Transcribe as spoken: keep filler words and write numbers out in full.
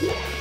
Yeah.